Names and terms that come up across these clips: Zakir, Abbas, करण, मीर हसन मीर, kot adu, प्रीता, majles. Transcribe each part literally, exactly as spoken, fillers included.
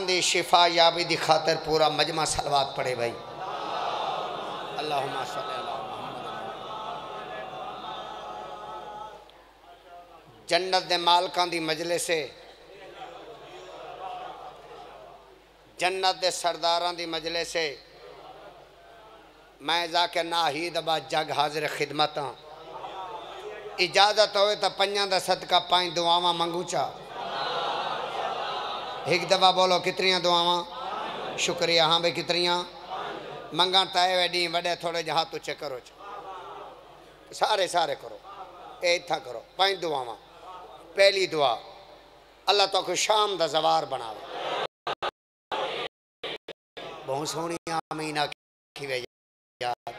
मर्दान दे शिफा याबी दी खातर पूरा मजमा सलवात पढ़े भाई। अल्लाहुम्मा सल्ली अला मुहम्मद। जन्नत दे मालकां दी मजलिस है, जन्नत दे सरदारां दी मजलिस है। मैं जाके नाहीद अब्बास जग हाजिर खिदमत हाँ। इजाजत होए तो पंजा का सदका पाँच दुआव मंगू चा। एक दफा बोलो कितनियाँ दुआव? शुक्रिया। हाँ भाई कितनियाँ मंगन तय वे डी वे थोड़े जहाँ तू चेक करो सारे सारे करो ए इतना करो पाँच दुआव। पहली दुआ अल्लाह तो शाम का जवार बनावे। बहुत सोहनी आमीन आखी वे यार।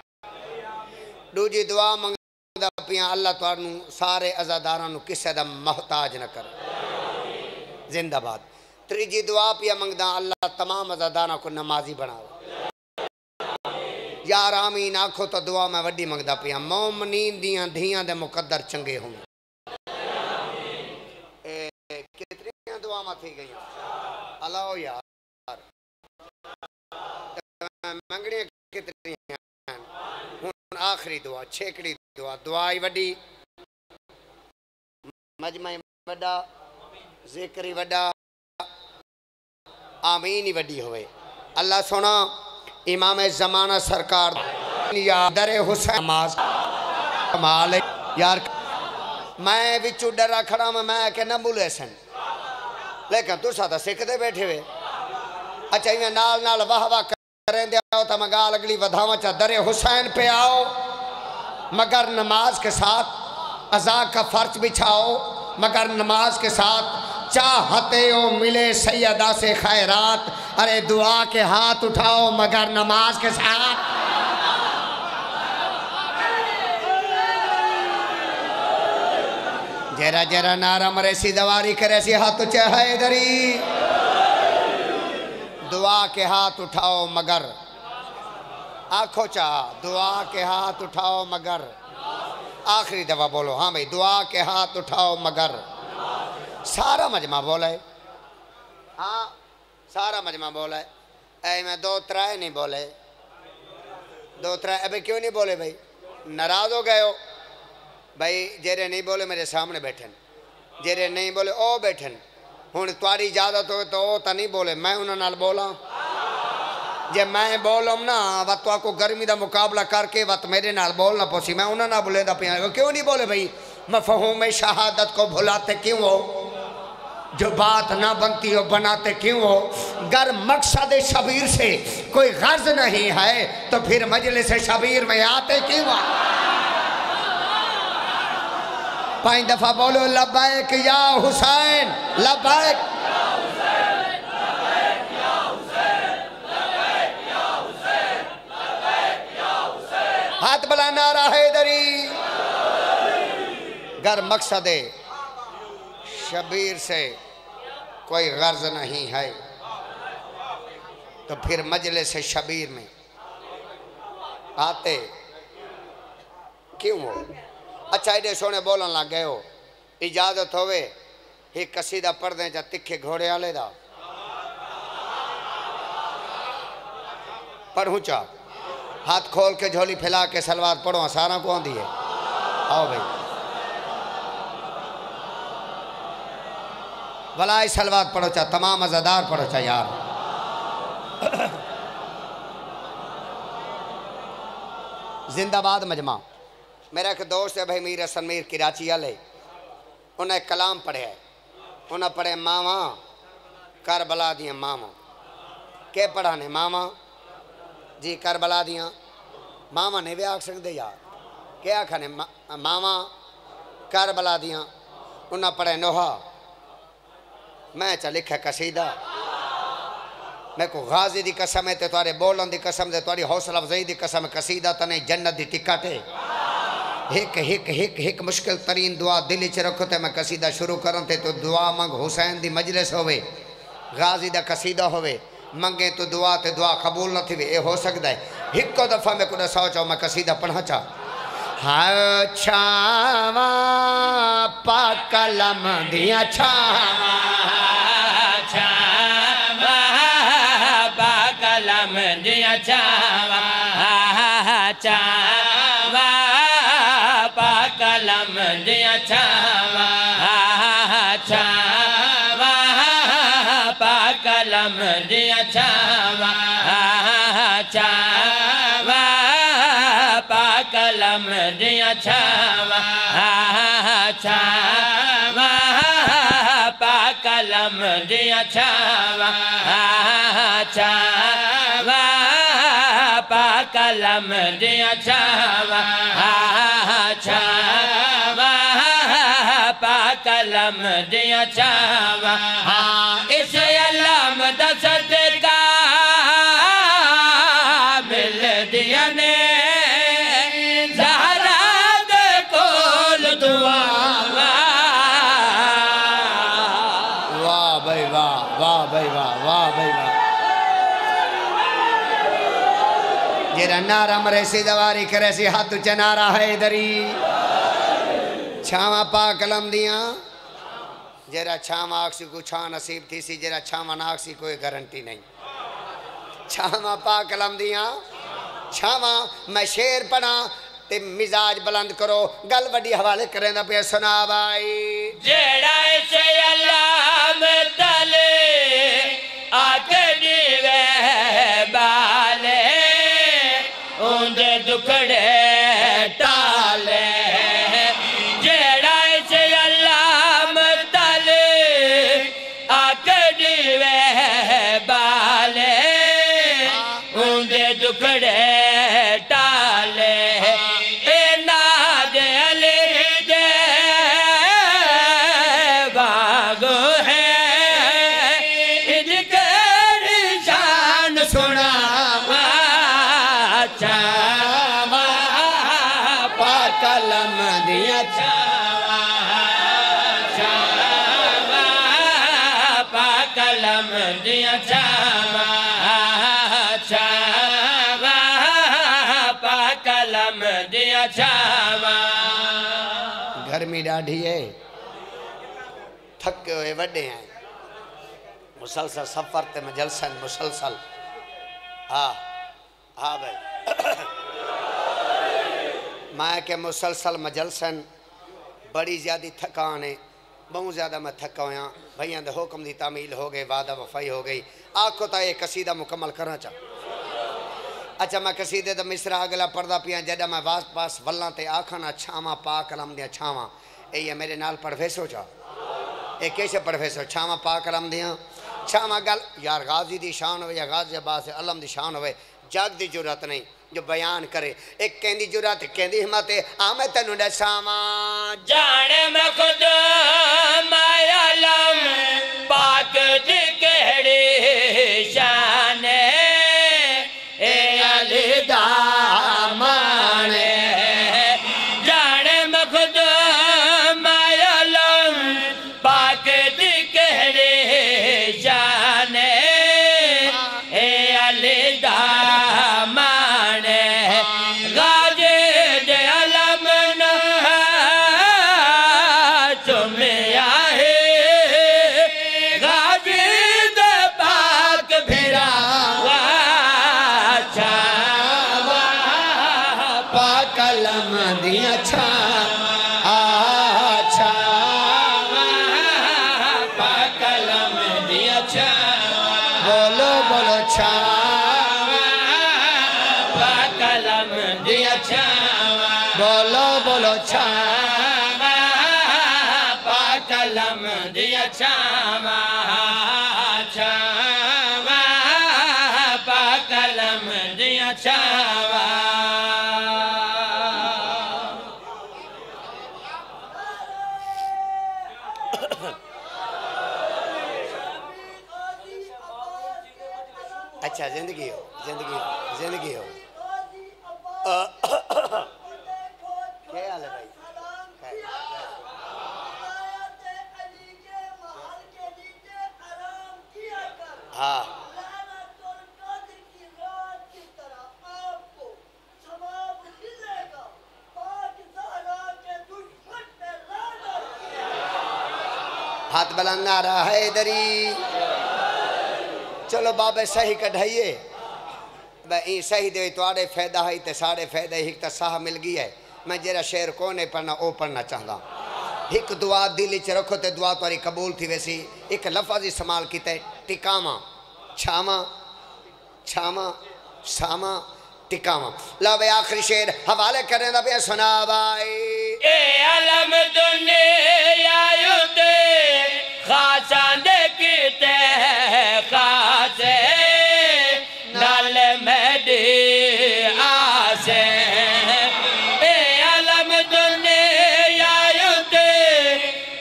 दूजी दुआ मंग अल्लाह तुहानू सारे अजादारां नू किसे दा मोहताज न कर। जिंदाबाद। त्रीजी दुआ पिया मंगदा अल्लाह तमाम अजादारां को नमाजी बनाओ। यार आमीन आखो तो दुआ मैं वड्डी मंगदा पिया मोमनीन दियां धीयां दे मुकद्दर चंगे हों। कितनियां दुआवां थी गईयां? अलाओ यार मंगणियां कितनियां? हुण आखरी दुआ छेकड़ी दुआ दुआई वड्डी मजमा वड्डा जिक्र वड्डा आमीन ही वड्डी होवे। अल्लाह सोना इमाम जमाना सरकार दर हुसैन नमाज कमाल यार। मैं विचू डरा खड़ा मैं मैं के न भूले सन लेकिन तुसा तो सिखते बैठे हुए। अच्छा इवें नाल नाल वाह वाह करेंदे आओ तो मैं गाल अगली वधावां चा। दर हुसैन पे आओ मगर नमाज के साथ। अज़ा का फर्ज बिछाओ मगर नमाज के साथ। चाहते हो मिले सैयदा से खैरात। अरे दुआ के हाथ उठाओ मगर नमाज के साथ। जरा जरा नारा मरेसी दवारी करेसी हाथ उठे है दरी। दुआ के हाथ उठाओ मगर आखो चाह दुआ के हाथ उठाओ मगर। आखिरी दफा बोलो हाँ भाई दुआ के हाथ उठाओ मगर। सारा मजमा बोले हाँ सारा मजमा बोले। ऐ मैं दो त्राय नहीं बोले। दो त्राय अबे क्यों नहीं बोले भाई? नाराज हो गए हो भाई? जेरे नहीं बोले मेरे सामने बैठन, जेरे नहीं बोले ओ बैठन। हुण तुहारी इजाजत हो तो ओ तो नहीं बोले मैं उन्हां नाल बोलां। जे मैं बोलूँ ना वत को गर्मी का मुकाबला करके वत मेरे नाल बोलना पोसी मैं उन्होंने बोलेंदा पे क्यों नहीं बोले भाई? मफहूम शहादत को भुलाते क्यों हो? जो बात ना बनती हो बनाते क्यों हो? गर मकसद शबीर से कोई गर्ज नहीं है तो फिर मजलिस शबीर में आते क्यों? पाँच दफा बोलो लब्बैक या हुसैन लब्बैक। हाथ बला नारा है दरी। गर मकसद शबीर से कोई गर्ज नहीं है तो फिर मजलिस शबीर में आते क्यों हो? अच्छा एडे सोने बोलन लग गए हो। इजाजत होवे एक कसीदा पढ़दे जा तिखे घोड़े वाले दा पढ़ूं चा। हाथ खोल के झोली फैला के सलवात पढ़ो सारा को आंदी है। आओ भाई भलाई सलवात पढ़ो चा तमाम मज़ेदार पढ़ो चा यार। जिंदाबाद मजमा। मेरा एक दोस्त है भाई मीर हसन मीर कराची वाले उन्हें कलाम पढ़े उन्हें पढ़े मावा करबला दियाँ मावा के पढ़ाने मावा जी करबला दियाँ मावा नहीं भी आख सकते यार क्या आखने मा, मावा करबला दियाँ। उन्हें पढ़े नोहा मैं च लिखे कसीदा। मैं को गाजी की कसम है तो तुरे बोलन की कसम है तुरी हौसला अफजाई की कसम कसीदा तने जन्नत की टिकट है। हिक हिक हिक हिक मुश्किल तरीन दुआ दिल च रखो तो मैं कसीदा शुरू करूँ तो तू दुआ मंग हुसैन की मजलिस होवे गाजी का कसीदा होवे मंगे तो दुआ तो दुआ कबूल न थी ये हो सकता है। एक दफा मैं को दसाओ चाहो मैं कसीदा पढ़ा चा। हाँ छावा पाक कलम दिया छावा छावा समझ अचावा चावा पाकलम जे अचावा चावा पाकलम जे अचावा चावा पाकलम जे अचावा चावा पाकलम जे अचावा चावा पाकलम जे अचावा चावा पाकलम जे अचावा इस अल्लाह मदद का मिल दिया ने नारा मरेसी दवारी करेसी हाथ उच्च नारा है इधरी छावा पा कलम दिया जरा छावा आख सी को छा नसीब थी सी जरा छावा नाक सी कोई गारंटी नहीं। छावा पा कलम दिया छावा मैं शेर पढ़ा ते मिजाज बुलंद करो गल वड्डी हवाले करेंदा पे सुना भाई जेड़ा इसे अल्लाह में तले आके जीवे बाले उंदे दुखड़े टाले जेड़ा इसे अल्लाह में तले आके जीवे बाले उंदे दुखड़े टाले गर्मी ढाढी है थके हुए वडे हैं मुसलसल सफर ते मजलसन मुसलसल हाँ हाँ भाई मैं के मुसलसल मजलसन बड़ी ज्यादा थकान है बहुत ज्यादा मैं थका हुआ भैया दे हुक्म दी तामील हो गई वादा वफाई हो गई आखो तो ये कसीदा मुकम्मल करना चाह अच्छा मैं कसीदे तो मिसरा अगला पढ़ता पिया जब मैं वास पास वल्ला ते आखना छावा पा कलम दिया छावा ये मेरे नाल प्रोफेसर चा ये कैसे प्रोफेसर छावा पा कलम दिया छावा गल यार गाजी दी शान हो या गाजी अब्बास अलम दी शान हो जग दी जरूरत नहीं जो बयान करे एक कहंदी जरूरत कहंदी हिम्मत आ मैं तैनू दसावा जाने मैं खुद माया अलम पाक दी कहड़ी शान अच्छा जिंदगी हो जिंदगी जिंदगी हो क्या हाल है भाई हाँ हाथ बुलंद आ रहा है इधरी चलो बाबे सही कढ़ाइए ये सही दे तुआड़े फायदा है तो साढ़े फायदे एक तो सह मिल गई है। मैं जरा शेर को नहीं पढ़ना वो पढ़ना चाहता। एक दुआ दिल च रखो तो दुआ तुरी कबूल थी वैसी। एक लफाज इस्तेमाल किया टिकावा छावा छावा सामा टिकावा लाभ आखिरी शेर हवाले करें तो पे सुना भाई ए आलम दुनिया युते खासा देखते हैं खासे नाल मेडी आसे ए आलम दुनिया युते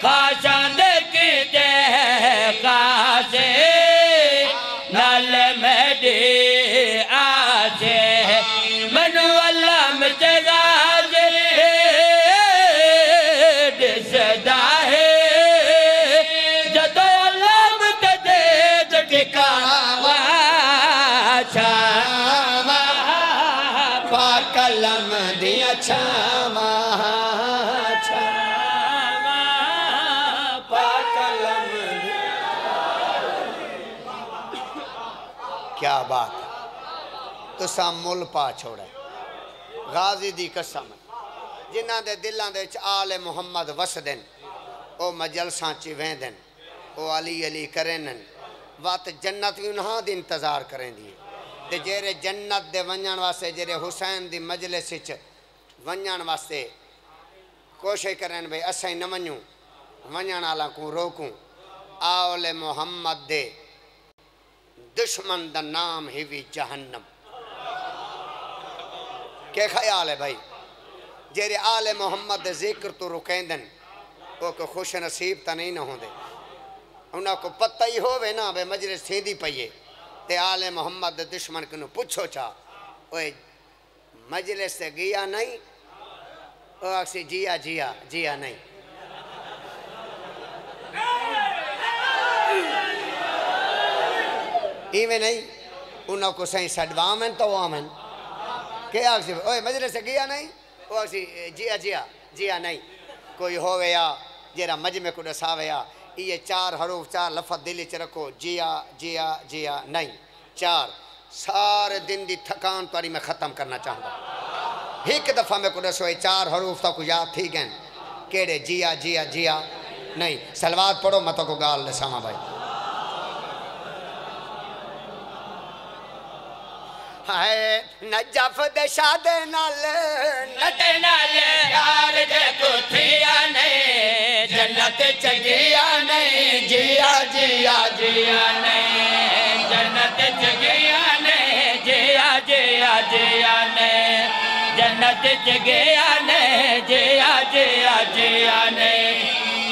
खासा देखते हैं खासे नाल मेडी छावा छावा पाकलम क्या बात है। तुसा मुल पा छोड़े गाजी दी कसम जिन्हां दे दिलां दे विच आले मुहम्मद वसदन ओ मजलसां च वेंदन ओ अली अली करन वत जन्नत भी उन्हां दी इंतजार करेंदी ते जेरे जन्नत दे वंजण वास्ते जेरे हुसैन दी मजलिस च वञण वास्ते कोशिश करन भाई अस न वनूँ वञण वाला को रोकूँ आओले मोहम्मद दे दुश्मन दा नाम ही भी जहन्नम। क्या ख्याल है भाई जेरे आले मोहम्मद दे जिक्र तो रुकेंदन वो को खुश नसीब तो नहीं न होंदे उन्होंने को पता ही होवे ना भाई मजलिस थींदी पई है ते आले मोहम्मद दे दुश्मन को पुछो चा ओए मजलिस से गया नहीं ओ आखसी जिया जिया जिया नहीं इवें नहीं उन्हों को सही सडवामन तो आमन क्या आखसी ओए मजलिस से गया नहीं ओ आखसी जिया जिया जिया नहीं कोई हो गया जरा मजमे को दसावे ये चार हरूफ चार लफज दिल च रखो जिया जिया जिया नहीं चार सारे दिन की थकान तारी मैं खत्म करना चाहता। एक दफ़ा मैं को दसो चार हरूफ तक याद थी गए केड़े जिया जिया जिया नहीं सलवात पढ़ो मत को गाल दसावा भाई हाय नजफ दे शादे नाल नटे नाल यार जे कुथिया नहीं जन्नत च जिया नहीं जिया जिया जिया नहीं जन्नत च जिया जिया ने जन्नत जगया ने जिया जिया जिया ने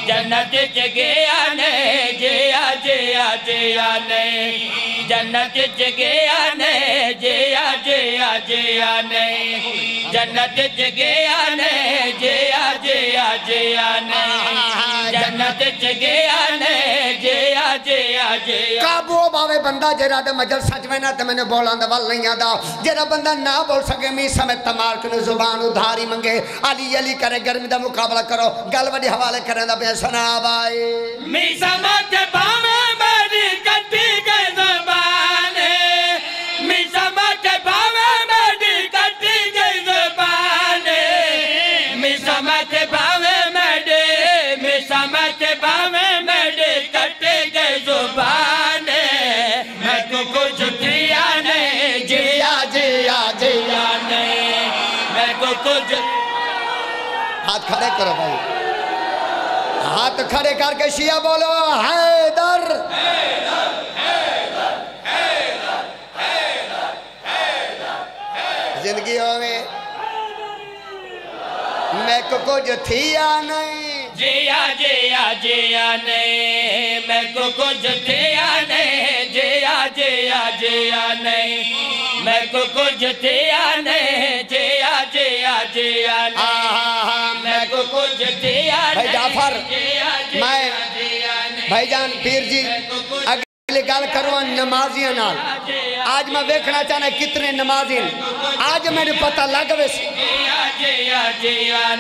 जन्नत जगया ने जिया जिया जिया ने जन्नत जगया ने जिया जिया जिया ने जन्नत जगया ने जिया जिया जिया ने जन्नत जगया ने जिया जिया जिया काबू भावे बंदा जरा दे मजलसा च वेना ते मैंने बोलां दा वल नहीं आंदा जरा बंदा ना बोल सके मी समेत तमार कनु जुबान उधारी मंगे अली अली करे गर्मी दा मुकाबला करो गल वडी हवाले करन दा पे सुना भाई मी समझ भावे मेरी कटी गई जुबान मी समझ भावे मेरी कटी गई जुबान मी समझ भावे मेरे मी समझ भावे मेरी कटी गई जुबान मैं तो कुछ जिया नहीं जिया जिया जिया नहीं मैं तो कुछ हाथ खड़े करो भाई हाथ खड़े करके शिया बोलो हैदर हैदर हैदर हैदर हैदर हैदर जिंदगी होवे मैं को कुछ थिया नहीं जिया जिया जिया नहीं मैं को कुछ थिया नहीं जिया जिया जिया नहीं मैं को कुछ थिया नहीं जिया जिया जिया नहीं मैं को कुछ थिया भाई जाफर मैं भाईजान पीर जी अगली गल करूँ नमाजिया नाल आज मैं देखना चाहना कितने नमाजी आज मैंने पता लग गए नमाज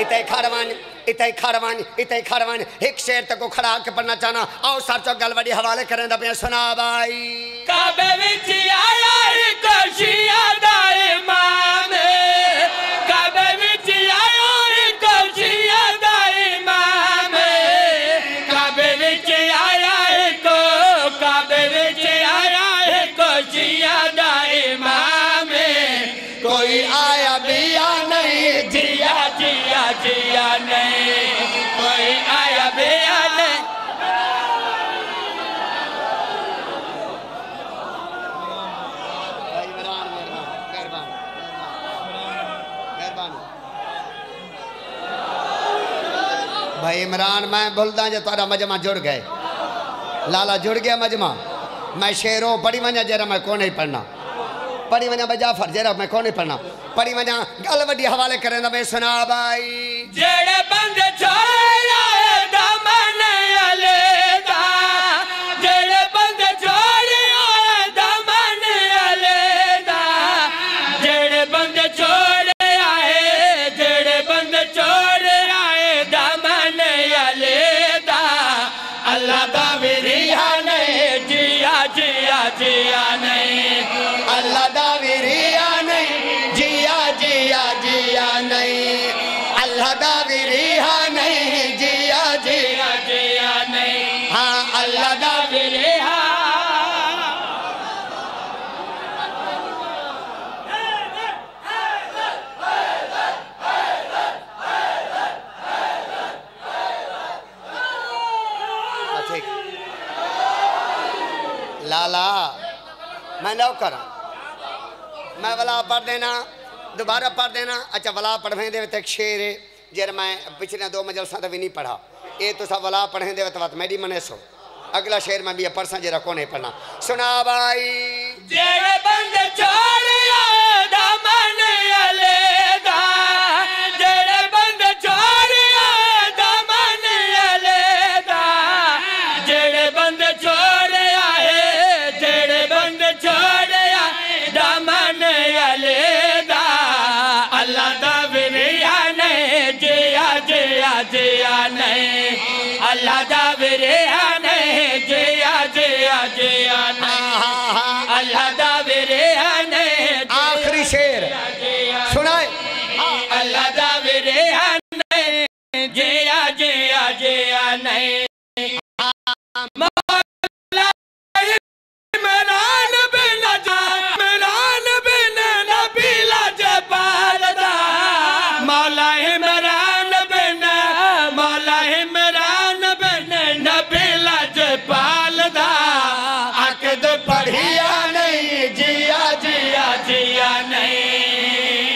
इतने खरवान इतने खरवान इतने खरवान एक शेर तक को खड़ा के पढ़ना चाहना आओ सर चो गलवड़ी हवाले करें दबिया सुना भाई काबे विच आया एक शियादा इमाम काबे विच आया एक शियादा इमाम काबे विच आया एक काबे विच आया एक शियादा इमाम कोई आया बिया नहीं जिया जिया जिया नहीं कोई आया बिया नहीं भाई इमरान मैं भूलदा जो तारा मजमा जुड़ गए लाला जुड़ गया मजमा मैं शेरों पढ़ी वजा जरा मैं को नहीं पढ़ना पढ़ी वजा जाफर जरा मैं को नहीं पढ़ना पढ़ी वजा गल वड्डी हवाले करें दा बे सुना भाई जेड़े बंदे छोड़ा दमन अलैदा जेड़े बंदे छोड़िया दमन अलैदा जेड़े बंदे छोड़ आए जेड़े बंदे छोड़ आए दमन अलैदा अल्लाह दा वरिया नहीं जिया जिया जिया नहीं अल्लाह दा वरिया नहीं जिया जिया जिया नहीं अल्लाह दा वरिया नहीं जिया जिया जिया नहीं हाँ अल्लाह दा वरिया लाला मैं नौकर मैं वला पढ़ देना दोबारा पढ़ देना अच्छा वला पढ़वें दे तक शेर जर मैं पिछले दो मजलसा तो भी नहीं पढ़ा ये तो सब वला पढ़े दे तो बात मेरी मने सो अगला शेर मैं भी परसा जरा को नहीं पढ़ना सुना भाई जेड़े बंदे छोड़िया दमन अलैदा जेड़े बंदे छोड़िया दमन अलैदा जेड़े बंदे अल्लाह दा वरिया नहीं जिया जिया जिया नहीं अल्लाह दा वरिया नहीं आखिरी शेर सुनाए अल्लाह दा वरिया नहीं जिया जिया जिया नहीं मौला इमरान बिन जा इमरान बिन नबी ला जबाल दा मौला इमरान बिन मौला पालदा अकद पढ़िया नहीं जिया जिया जिया नहीं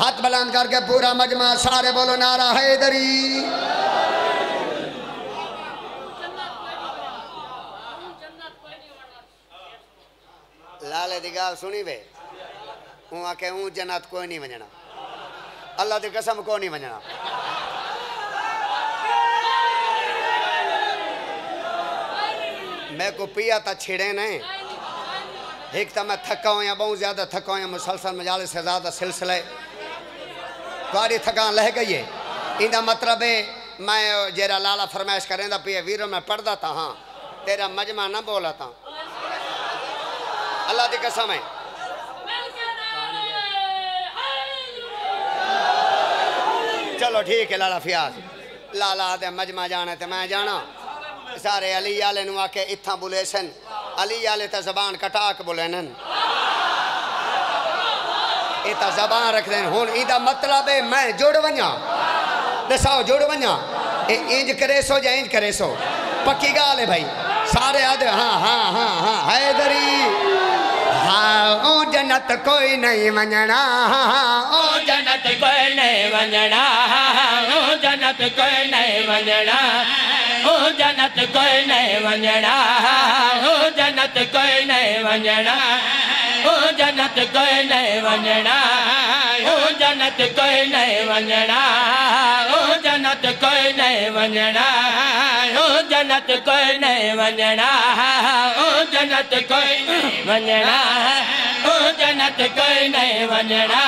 हाथ बुलंद करके पूरा मजमा सारे बोलो नारा हैदरी लाले दी गाल सुनी वे हूँ आके हूँ जन्नत कोई नहीं वजना अल्लाह दी कसम कोई नहीं वजना मैं को पिया तो छिड़े नहीं एक तो मैं थका हुआ बहुत ज़्यादा थका हुआ मुसलसल मजाले से ज़्यादा सिलसिले थोड़ी थकान लह गई है इंदा मतलब है मैं जरा लाला फरमाइश करेंदा पिया वीरों में पढ़ता था हाँ तेरा मजमा ना बोला था अल्लाह दी कसम है चलो ठीक है लाला फियाज लाला ते मजमा जाने ते मैं जाना सारे अली आले नु आके इत्था बोले सन अली आले तो जबान कटा के बोले न इतना जबान रखते हैं हूँ इदा मतलब है मैं जुड़ वजा दसाओ जुड़ वजा इंज करे सो या इंज करे सो पक्की गाल है भाई सारे आदे हाँ हाँ हाँ हाँ हैदरी हाँ ओ जन्नत कोई नहीं वजना ओ जन्नत कोई नहीं वजना ओ जन्नत कोई नहीं वजना ओ जन्नत कोई नहीं वंजना ओ जन्नत कोई नहीं वंजना ओ जन्नत कोई नहीं वंजना ओ जन्नत कोई नहीं वंजना ओ जन्नत कोई नहीं वंजना हूँ जन्नत कोई नहीं वंजना हूँ जन्नत कोई वंजना हूँ जन्नत कोई नहीं वंजना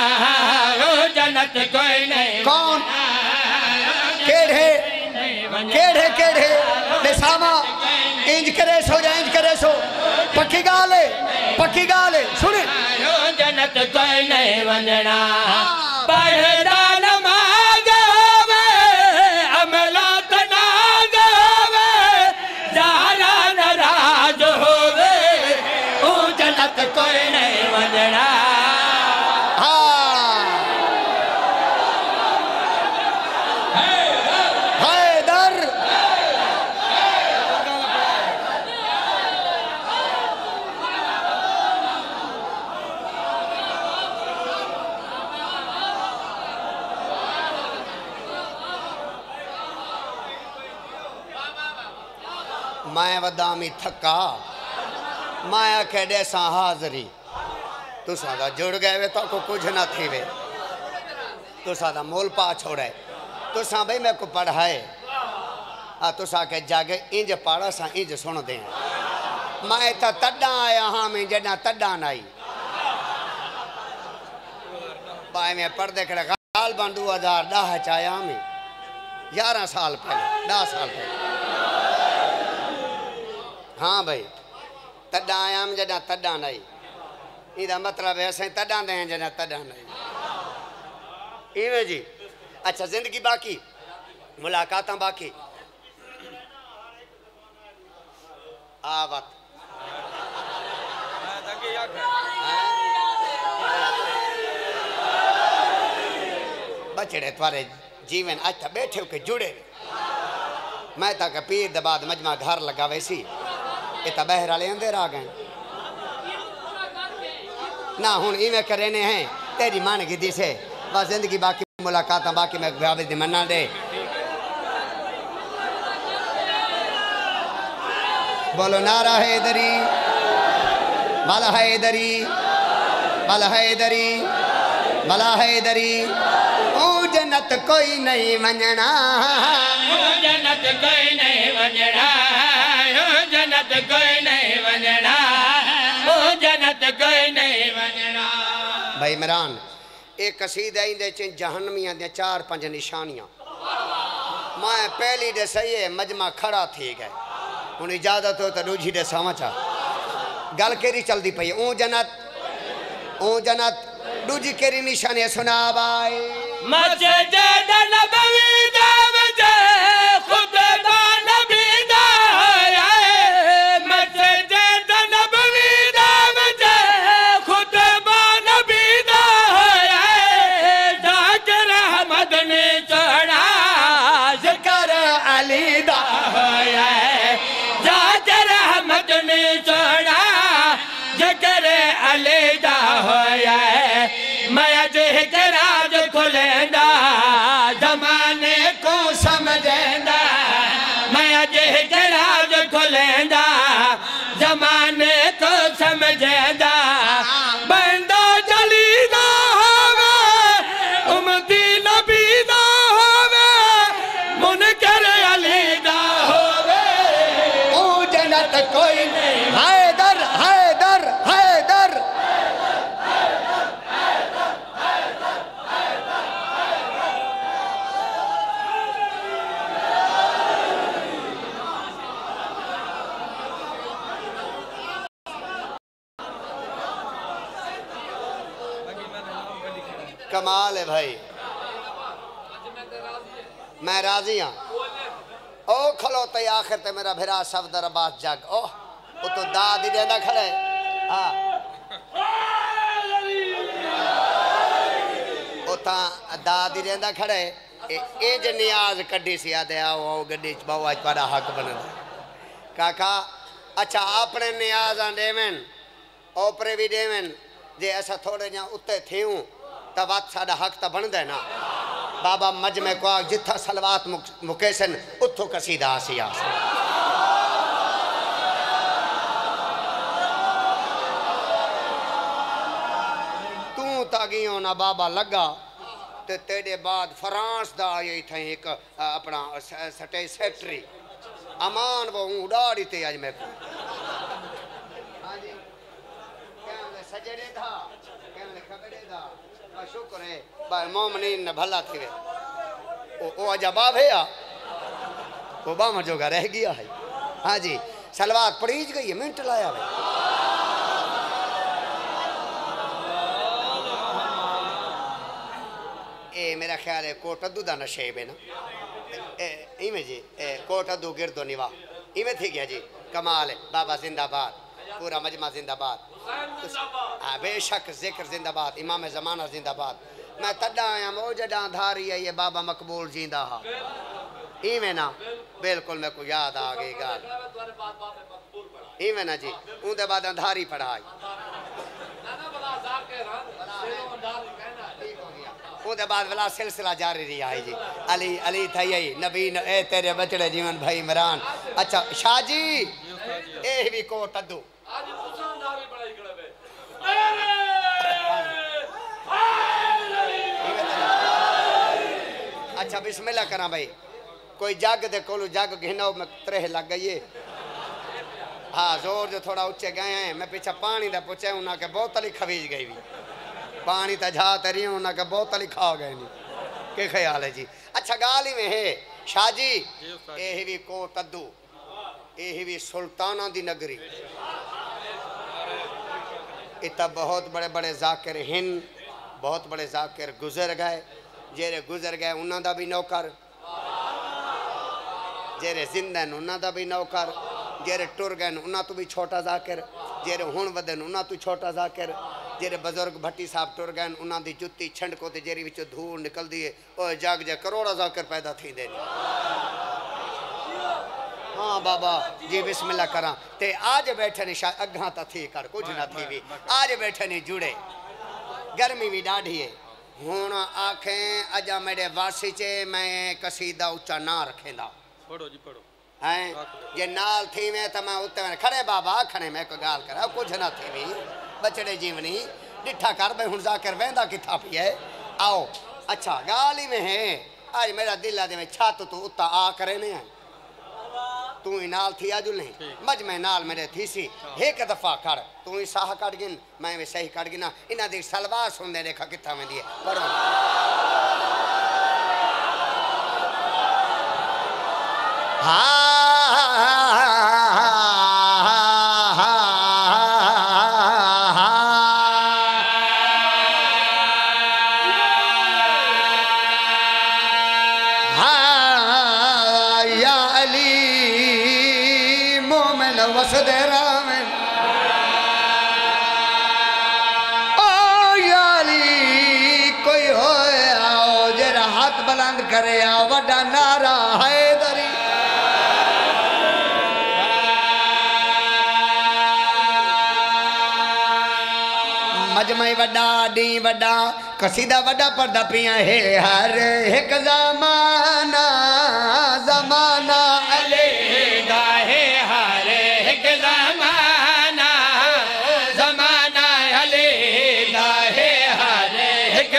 हूँ जन्नत कोई नहीं। कौन केढ़े केढ़े केढ़े निशामा इंज करे सो जा इंज करे सो पक्की गाले पक्की गाले सुने हूँ जन्नत कोई नहीं वंजना पढ़दा दामी थका माया के देसा हाजरी तुसा दा जुड़ गए वे तो को कुछ ना थी वे तुसा दा मोल पा छोड़े तुसा भाई मैं को पढ़ाए आ तुसा के जागे इंज पाड़ा सा इंज सुन दे मैं तो तड्डा आया हां मैं जडा तड्डा नाई बाय में पर्दे के गाल बंदू आधार दाह चाया में ग्यारह साल पहले दस साल पहले। हाँ भाई तड्डा आयाम जडा तड्डा नहीं इदा मतलब है असें तड्डा दे जडा तड्डा नहीं इवें जी। अच्छा जिंदगी बाकी मुलाकात बाकी आवत बचड़े थारे जीवन अच्छा बैठे के जुड़े मैं तक पीर के बाद मजमा घर लगावे सी इतना बहरा ले अंधेरा आ गए ना हूँ इवें करे ने हैं तेरी मन की दिशे बस जिंदगी बाकी मुलाकात बाकी मैं भावे दी मना दे बोलो नारा है इधरी भला है इधरी भला है इधरी भला है इधरी ओ जन्नत कोई नहीं वंजना जन्नत कोई नहीं वंजना जन्नत कोई नहीं वंजना ओ जन्नत कोई नहीं वंजना। भाई मरान एक कसीदा इंदे च जहन्नमियां दे चार पांच निशानियां मैं पहली दे सही है मजमा खड़ा थी गए हुन इजाजत हो तो दूजी दे सावचा गल केरी चलदी पई ओ जन्नत ओ जन्नत दूजी केरी निशानी सुना भाई मस्जिद नबवी दा वजे खुद कमाल है भाई मैं राजी हाँ ओ खलो तो आखिर ते मेरा भिरा सफदर अब्बास जग ओह वो तो दाद ही देना खड़े हाँ वो था दाद ही देना खड़े इंज नियाज कड्डी सी आते आओ आओ गड्डी बहु अच बड़ा हक बन काका। अच्छा अपने नियाजा देवन ओपरे भी देवन जे ऐसा थोड़े जहाँ उत्ते थे तो बात साडा हक तो बनता है ना बाबा मजमे को जिथा सलवात मुकेसन उथों कसीदा आसिया तू तागियों ना बाबा लगा तो ते तेरे बाद फ्रांस दा आई थे एक अपना स्टेट सेक्रेटरी अमान वो उड़ा रही थे आज मैं को सजड़े था खबड़े था शुक्र है बार मोमनीन भला थी वे ओ ओ अजबा भैया वो बामर जोगा रह गया है। हाँ जी सलवात पड़ीज गई है मिनट लाया भाई ए मेरा ख्याल है कोट अदू दा नशेब है ना इमें जी कोट अदू गिरदो निवा इमें थी गया जी कमाल है बाबा जिंदाबाद पूरा मजमा जिंदाबाद हाँ बेशक जिक्र जिंदाबाद इमाम जमाना जिंदाबाद मैं तदा आया वो जदा धारी है ये बाबा मकबूल जींदा हा इवें ना बिल्कुल मेरे को याद आ गई गाल इवें ना जी उनके बाद अंधारी पढ़ाई उनके बाद वाला सिलसिला जारी रहा है जी अली अली था यही नबी ए तेरे बचड़े जीवन भाई इमरान अच्छा शाह जी ए भी कोट अदू अच्छा बिस्मिल्लाह करा भाई कोई जग दे कोलू जग घिनो में त्रेह लग गई है हाँ जोर जो थोड़ा उच्चे गए हैं मैं पीछे पानी का पूछे उन्होंने बोतल ही खवीज गई भी पानी तो जा रही हूँ उन्होंने बोतल ही खा गए नहीं क्या ख्याल है जी। अच्छा गाल ही में है शाह जी यही भी कोट अदू यही भी सुल्ताना दी नगरी इतना बहुत बड़े बड़े जाकिर हिन बहुत बड़े जाकिर गुजर गए जेरे गुजर गए उन्होंने भी नौकर जेरे जिंदा उन्होंने भी नौकर जेरे टुर गए उन्होंने तो भी छोटा जाकिर जेरे हुण वदन उन्होंने तो छोटा जाकिर जेरे बुजुर्ग भट्टी साहब टुर गए उन्होंने जुत्ती छंड को जेरी विच धूड़ निकलती है और जग जा करोड़ा जाकर पैदा थी दे हाँ बाबा जी बिस्मिल्लाह करा ते आज बैठे ने शायद अग्हा तो थी कर कुछ ना थी भी आज बैठे ने जुड़े गर्मी भी ढाढ़ी है हूँ आखें अजा मेरे वासी चे मैं कसीदा उच्चा ना रखेंदा पढ़ो जी पढ़ो हैं जे नाल थी मैं तो मैं उत्ते खड़े बाबा खड़े मैं को गाल करा कुछ ना थी भी बचड़े जीवनी डिठा कर भाई हूँ जाकर वहदा किथा पिए आओ। अच्छा गाल ही में है आज मेरा दिल आ में छत तू उत्ता आ करे ने तू ही नाल थी आज नहीं मज में नाल मेरे थी सी एक दफा कर तू ही साह कट गिन मैं भी सही कट गिना इन्ह की सलवार सुनने देखा किथा वेंदी है पढ़ो हाँ करे वड़ा नारा है दरी मजमे वड़ा डी वड़ा कसीदा वड़ा पर्दा पिया है हर एक जमाना जमाना अलहदा है हर एक जमाना जमाना अलहदा है हर एक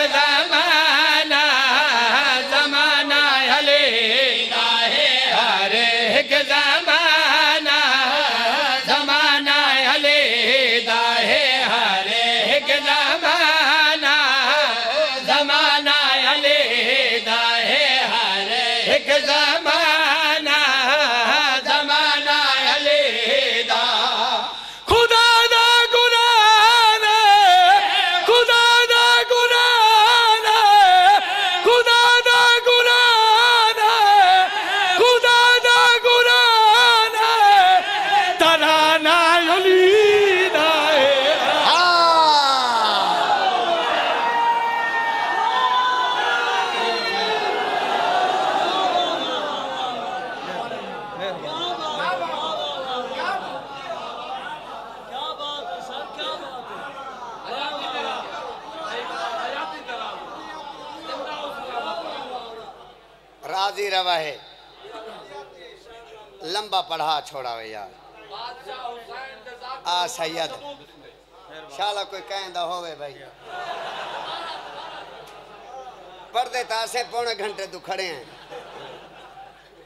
लंबा पढ़ा छोड़ा वे यार आ सैयद शाला कोई कहंदा होवे भाई पर्दे तासे पौने घंटे तू खड़े हैं।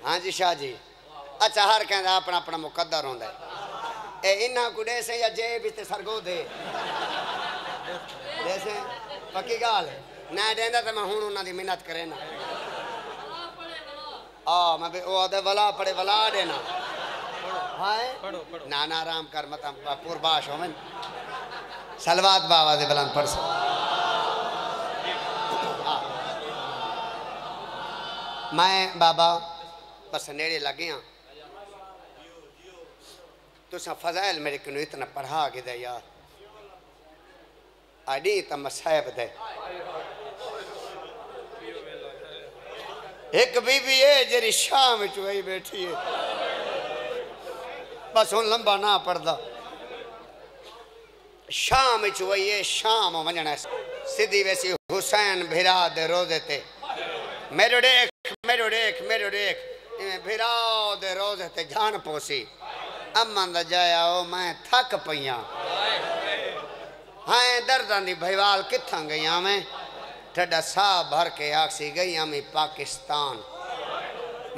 हाँ जी शाह जी अच्छा हर कहता अपना अपना मुकद्दर होंदा है। इन्ना कुड़े से या जेब इतने सरगो दे जैसे पक्की गाल ना देंदा तो मैं हूँ उन्होंने दी मेहनत करे ना आ मैं वो आदे वला पड़े वला देना हाय नाना आराम कर मत पुरबाश हो मैं सलवात बाबा दे बलंद पढ़ सो मैं बाबा बस नेड़े लगे हाँ तुसा फजाइल मेरे को इतना पढ़ा के दे यार आड़ी तो मसायब दे एक बीबी है जेरी शाम चुई बैठी है बस हूँ लंबा ना पढ़ता शाम चुई है शाम वजना सीधी वैसी हुसैन भिरा दे रोजे ते मेरो देख मेरो देख मेरो देख भिरा दे रोजे ते जान पोसी अम्मा दा जाया ओ मैं थक पईया हाँ दर्दां दी भैवाल कित्थां गई मैं ठड्डा साह भर के आखसी गई मैं पाकिस्तान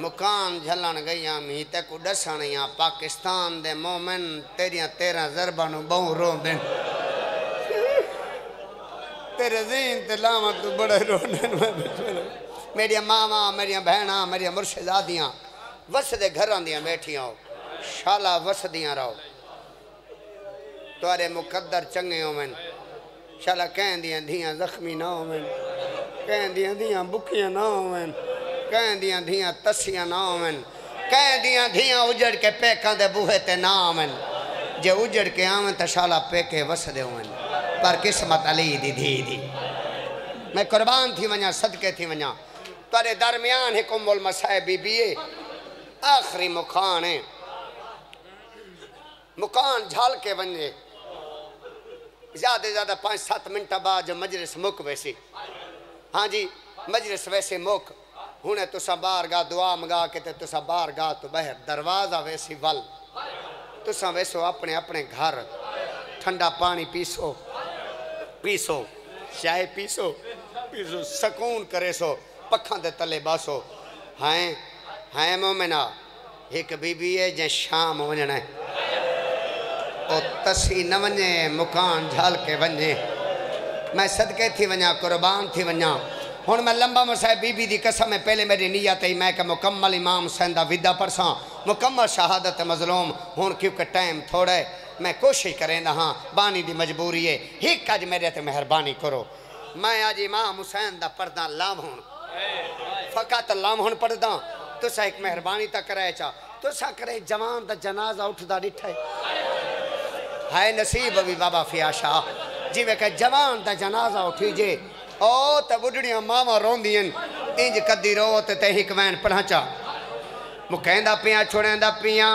मुकान झलन गई मैं तेको दसन या पाकिस्तान दे मोमिन तेरिया तेरह जरबा नूं बहु रोंदे तेरे जीन ते लावा तू बड़े रोंदे मेरी मावा मेरी भैणा मेरी मुर्शदादियां वसदे घरां दियां बैठियां शाला वसदियां रहो तुरे मुकद्दर चंगे होवन शाला कह दियाँ धियाँ जख्मी ना होवन कह दियाँ धियाँ बुखियाँ ना होवन कह दियाँ धियाँ तसियाँ ना होवन कह दियाँ धियाँ उजड़ के पेका दे बूहे ते ना आवन जो उजड़ के आवन तो शाला पेके वसदे होवन पर किस्मत अली दी धी दी मैं कुर्बान थी वना सदके थी वना तुरे दरमियान है कुम्मुल मसाइब बीबीए आखिरी मुखान है मुकान झाल के बने ज्यादा ज्यादा पाँच सात मिनट बाद मजलिस मुक वैसी हाँ जी मजलिस वैसे मुक हुने तुसा बार गा दुआ मंगा के ते तुसा बार गा तो बहर दरवाजा वैसी वल तुसा वैसो अपने अपने घर ठंडा पानी पीसो पीसो चाय पीसो पीसो सकून करे सो पखा दे तले बासो हैं हैं मोमिना एक बीबी है जै शाम वजना तसी न वने मुकान झाल के वने मैं सदके थी वना कुर्बान थी वना हूँ मैं लंबा मुसाह बीबी की कसम है पहले मेरी नीयत ही मैं मुकम्मल इमाम हुसैन दा विदा परसा मुकम्मल शहादत मजलूम हूँ क्योंकि टाइम थोड़ा है मैं कोशिश करेंदा हाँ बानी दी मजबूरी है एक अज मेरे ते मेहरबानी करो मैं अज इमाम हुसैन दा पर्दा लामहूँ फकत लामहूँ पढ़दा तुसा एक मेहरबानी तो कराए चा तुसा करे जवान दा जनाजा उठदा डिठा है हाय नसीब अभी बाबा फियाशा जिमें कह जवान का जनाजा उठीजे ओ तो बुढ़िया मावा रोंदियन इंज कदी रो तो तेह कवैन पढ़ाचा मुकेंदा पिया छुड़ेंदा पिया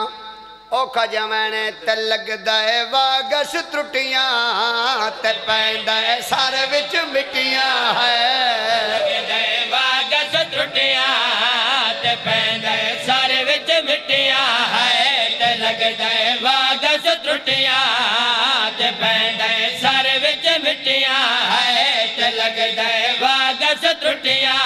औखा जवैन ते लगदा है वागस त्रुटियां ते पैंदा है सारे विच मिट्टियां है वागस त्रुटियां ते पैंदा है सारे विच मिट्टियां है ते लगदा है वागस त्रुटियां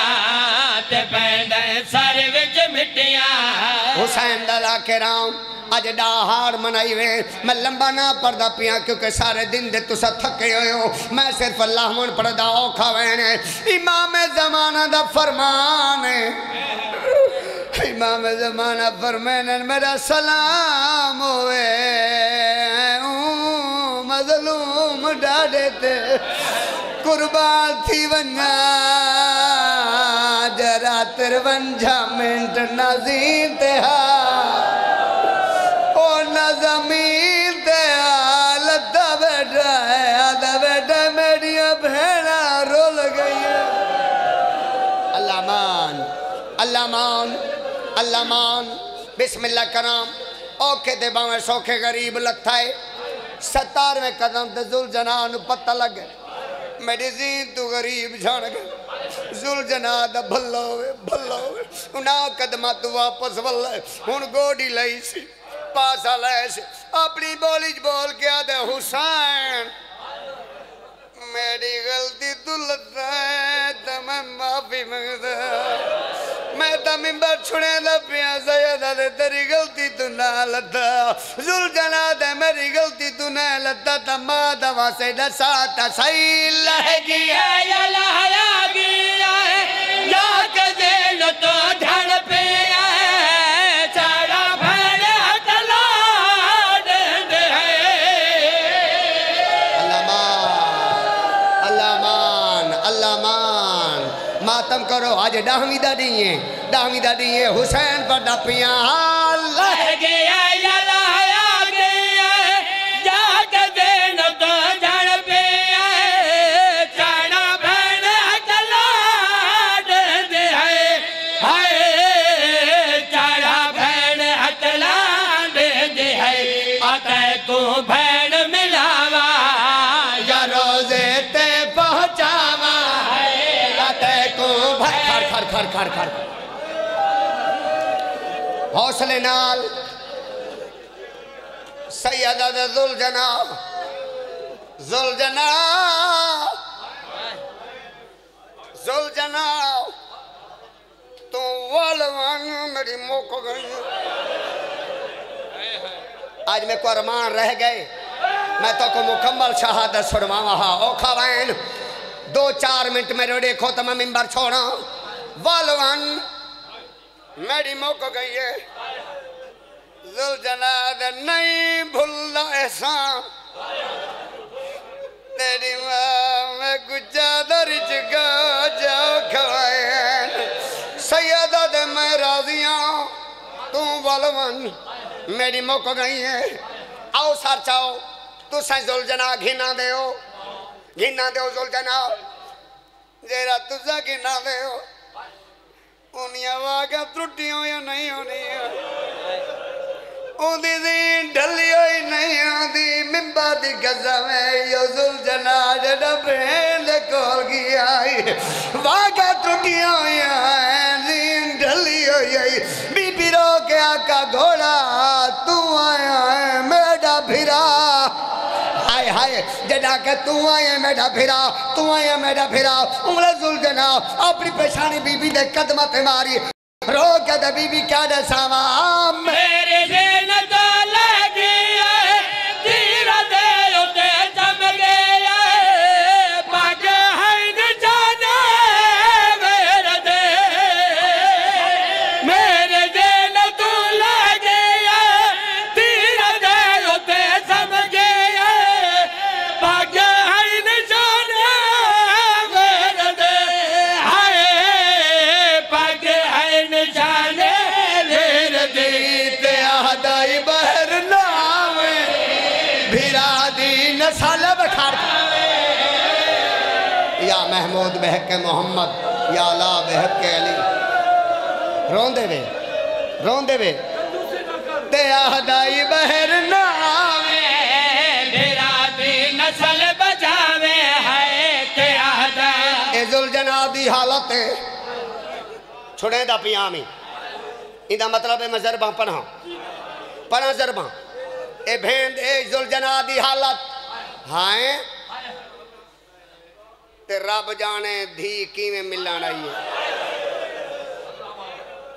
हुसैन दा लाके राम अज डाहार मनाई वे मैं लंबा ना पढ़दा पिया क्योंकि सारे दिन दे तुसा थके हो मैं सिर्फ लाहमन पढ़दा औखा वैने इमाम जमाना दा फरमान इमाम जमाना फरमान मेरा सलाम होवे मजलूम डाडे ते कुर्बान थी वन्ना जरा तिरवंजा मिनट नजीर ते ओ नजमीर ते लद्दा बैठा है आधा बैठा मेरी भेड़ा रोल गई है अल्लाह मान अल्लाह मान अल्लाह मान बिस्मिल्ला कराम औखे ते भावें सौखे गरीब लथा है सतारवें कदम ते जुल जनान पता लगे मेरी जीन तू गरीब जान गए जुल जना दा भला होवे भला होवे उना कदमा तू वापस वल्ला हुन गोडी लई सी पासा लई सी अपनी बोली च बोल के आदे हुसैन मेरी गलती तू लदा ते मैं माफी मंगदा मैं तो मिम्बर छुने लिया सैयद तेरी गलती तू ना लदा जुल जना दे मेरी गलती तू ना लदा तमा दवा से दसा तई लह गया या लहरा गया है या कदे न तो धड़ पे करो आज डाहमी दादी है डाहमी दादी है हुसैन पर डपिया लह गया या लहरा गया जाग दे न तो झड़ पे चढ़ा भैन चला दे है हाय चढ़ा भैन हटला दे है आता है तू भैन मिलावा या रोजे ते पहुँचावा हौसले नाल सैयदा ज़ुलजना ज़ुलजना ज़ुलजना तू वाल वांग मेरी मुक गई। आज मेरे को अरमान रह गए मैं तो को मुकम्मल शहादत सुनवावा औखा वैन दो चार मिनट मेरे देखो तो मैं मिंबर छोड़ा वालवान मेरी मौक गई है ज़ुलजना नहीं भूलना ऐसा तेरी माँ में गुज्जा दर्ज गा जाओ खवाए सैयदा दे मैं राजिया तू वालवान मेरी मौक गई है आओ सर चाओ तू से ज़ुलजना घिना दे घिना दे ज़ुलजना जेरा तुझा घिना दे त्रुटी हो या नहीं होनी ढली हुई नहीं आती मिम्बा दी गजा में यो ज़ुलजना जड़ा भेंद कोल गया वागा त्रुटियां ढली हुई बीबी रो के आका घोड़ा तू आया है मेरा भिरा हाय जड़ा के तू आए मेरा फिरा तू आए मेरा फिरा उमर ज़ुलजना अपनी पेशानी बीबी दे कदम पे मारी रो के दे बीबी क्या दसावा मेरे दिन तो लग गया तेरा दे उते जम गया पाग है न जाने मेरे दे मेरे दिन तो लग गया तेरा दे उते जम महमूद बहके मोहम्मद या अल्लाह बहके अली रोंदे वे रोंदे वे ते आदाई बहर ना आवे मेरा दी नस्ल बचावे है ते आदा ए ज़ुलजना दी हालत है छुड़े दा पियामी इंदा मतलब है मैं जरबा पढ़ा पढ़ा जरबा ए भेंद ए ज़ुलजना दी हालत हाए रब जाने धी कि मिलन आई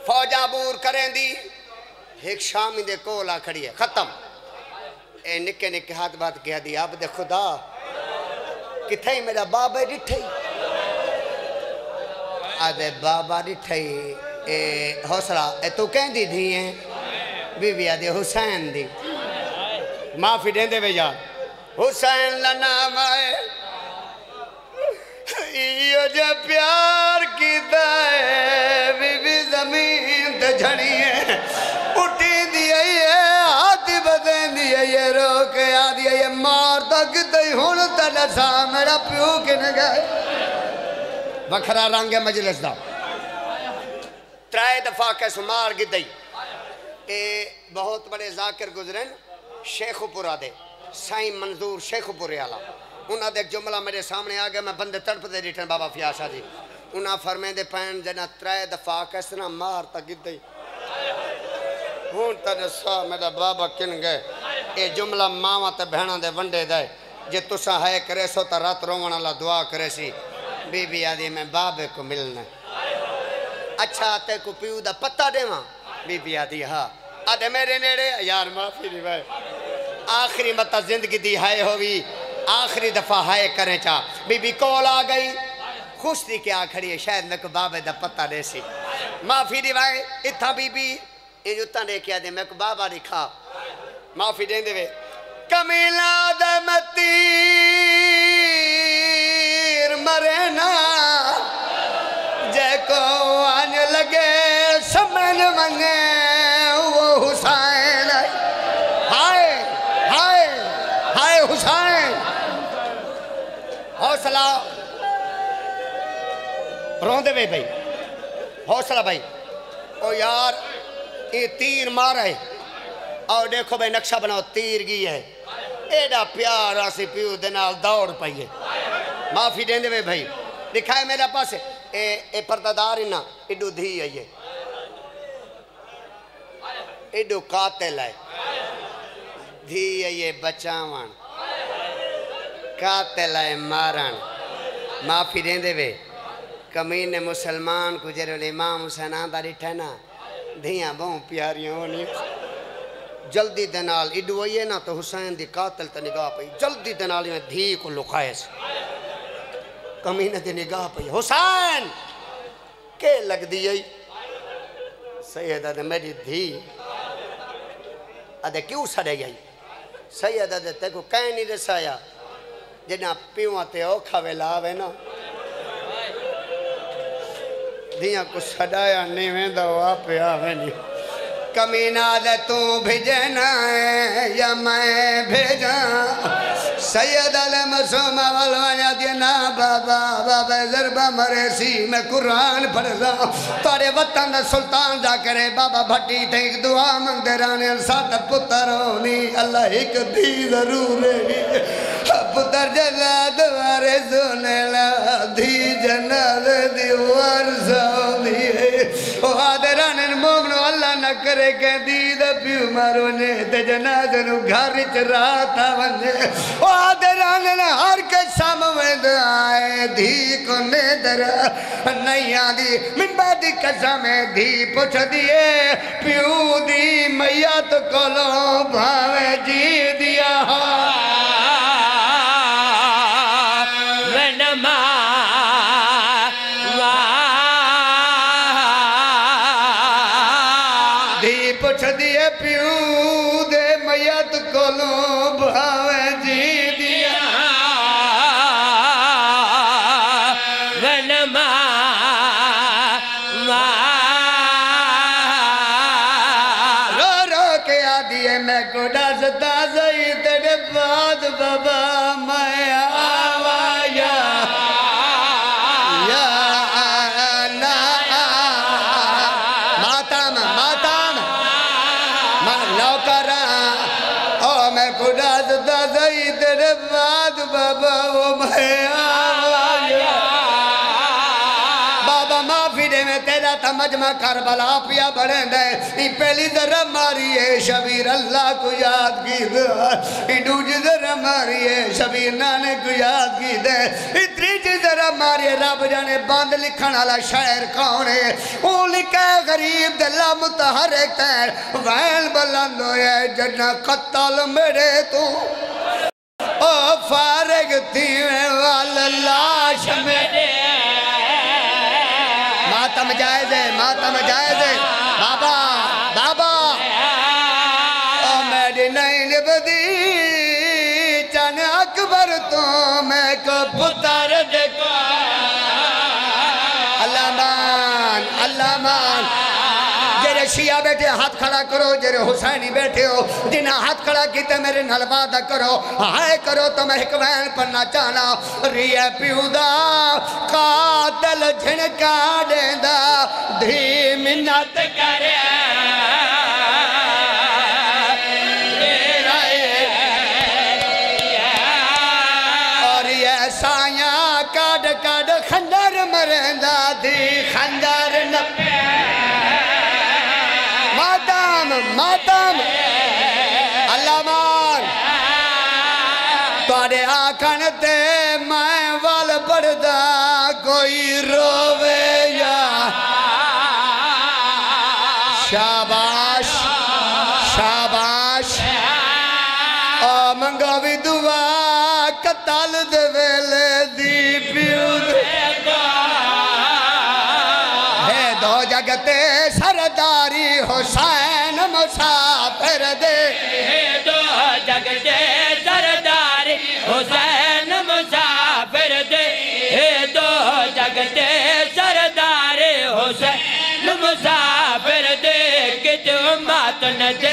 फौजा बूर करें दी एक शामी दे कोल आ खड़ी है खत्म ए निके निके हाथ बात गया दी आप दे खुदा किथे मेरा बाबा डिठे आदे बाबा डिठे ए हौसला ए तू कहंदी धी है बीबी आदे हुसैन दी माफी देंदे वे यार हुसैन दा नाम आए यो जो प्यार किया है बीबी जमीन तो झड़ी है उठी दिया है हाथ बदे दिया ये रो के आ दिया ये मार तक तो हूं तो नशा मेरा प्यो कि न गए वखरा रंग है मजलिस का त्रै दफा कैस मार की दई ए बहुत बड़े जाकिर गुजरे शेखपुरा दे साईं मंजूर शेखपुरे आला उन्होंने एक जुमला मेरे सामने आ गया मैं बंदे तड़पते रिटर्न बाबा फियासा जी उन्हें फरमेंदे पैन जना त्रै दफा किस तरह मार तक गई हूँ तसा मेरा बाबा किन गए ये जुमला मावा तो भैनों के वंडे दे जे तुसा है करे सो तो रात रोवन वाला दुआ करे सी बीबी आदि मैं बाबे को मिलना अच्छा ते को प्यू दा पता देवा बीबी आदि हाँ अद मेरे नेड़े यार माफी दी भाई आखिरी मता जिंदगी दी हाय होवी आखिरी दफा हाय करें चा बीबी कॉल आ गई खुश थी क्या खड़ी है शायद मेरे को बाबे दा पता दे सी माफी दी भाई इतना बीबी इन उत्तर ने क्या दे मेरे को बाबा दिखा माफी दें दे कमीला दमतीर मरेना जैको आने लगे समन मंगे वो हुसैन हाय हाय हाय हुसैन हौसला रोंदे वे भाई हौसला भाई ओ यार ये तीर मारे और देखो भाई नक्शा बनाओ तीर गी है एडा प्यार आसी प्यू दे नाल दौड़ पाइए माफी देंदे वे भाई दिखाए मेरे पास ए ए पर्दादार ना एडो धी है ये एडो कातिल है धी है ये बचावन कातिल है मारन माफी देंदे वे कमीने मुसलमान को जरो इमाम हुसैन दा डिठा ना धियां बहु प्यारियां होनी जल्दी दे नाल एडो होइए ना तो हुसैन दी कातिल ते निगाह पई जल्दी दे नाल धी को लुकाए कमीने दी निगाह पई हुसैन के लगदी है सैयदा दे मेरी धी अदे क्यों सड़े गई सैयदा दे ते को कह नहीं दसाया जिना पीवा ते औखा वेला आवे ना दिया को सदाया नहीं वेंदा आपे आवे नहीं कमीना दे तू भेजे ना या मैं भेजा सैयद अल मसूम वाल वाला देना बाबा बाबा जरबा मरे सी मैं कुरान पढ़दा तारे वतन दा सुल्तान दा करे बाबा भट्टी ते एक दुआ मंगदे राने सात पुत्तर होनी अल्लाह एक दी जरूर है पुत्तर जला दुआरे सुने ला दी जन्नत दी वरसा दी ओ आदराने मोमनो अल्लाह न करे कहदी दा पियो मारो ने ते जनाज़े नु घर च रात आवने ओ आदराने हर के सामने आए धी को ने दर नहीं आंदी मिंबा दी कसम धी पुछ दिए पियो दी मैया तो कोलो भावे जी दिया मजमा करबला पिया बड़े दे पहली दर मारिए शबीर अल्लाह को याद की दे दूजी दर मारिए शबीर नाने को याद की दे त्रीजी दर मारिए रब जाने बंद लिखने वाला शायर कौन है वो लिखा गरीब दिला मुतहरे तैर वैन बुलंद होए जन्ना कत्ल मेरे तू ओ फारग थी वाल लाश मेरे मातम जायज है मातम जायज है बाबा बाबा ओ मेरी नहीं निभदी चन अकबर तो मैं को पुत्र देखो अल्लाह मान अल्लाह मान जेरे शिया बैठे हाथ खड़ा करो जेरे हुसैनी बैठे हो जिन्हें हाथ खड़ा किते मेरे नाल वादा करो हाय करो तो मैं एक वैन पढ़ना चाहना रिया प्यूदा कातल झिणका देंदा धी मिन्नत करे और ये साया काट काट खंडर मरेंदा धी खंडर नपे मातम मातम अल्लाह मान तोड़े आखन ते मैं वाल पढ़दा कोई रोवे या तल दे वेले दी पिउ देगा हे दो जगते सरदारी हुसैन मुसाफिर दे हे दो जगते सरदारी हुसैन मुसाफिर दे हे दो जगते सरदारी हुसैन मुसाफिर दे कित उम्मत न दे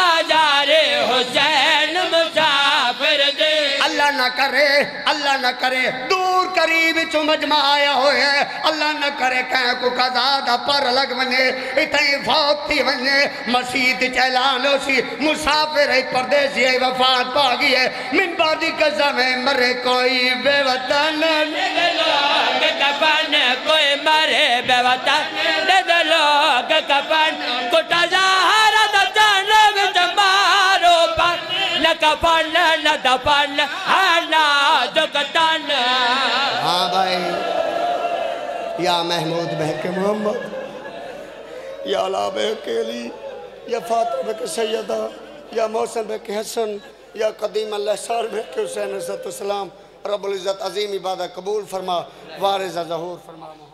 आजारे हुसैन मुसाफिर दे अल्लाह न करे अल्लाह न करे दूर करीब चो मजमा आया होए अल्लाह न करे कह को कजा दा पर लग वने इथे फौत थी वने मस्जिद च ऐलान होसी मुसाफिर परदेसी वफात पा गई है मिंबर दी कसम मरे कोई बेवतन लोग कफन कोई मरे बेवतन दे लोग कफन कोटा जहरा दा जान विच मारो पर न कफन न दफन आना जगतन हाँ भाई या महमूद बहके मोहम्मद या अला बहके अली या फातिमा बहके सैदा या मोहसिन बहके हसन या कदीम लहसार बहके हुसैन सलाम रब्बुल इज़्ज़त अजीम इबादा कबूल फरमा वारिज़ा ज़हूर फरमा।